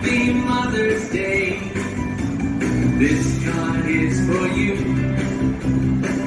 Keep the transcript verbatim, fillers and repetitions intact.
Happy Mother's Day. This card is for you.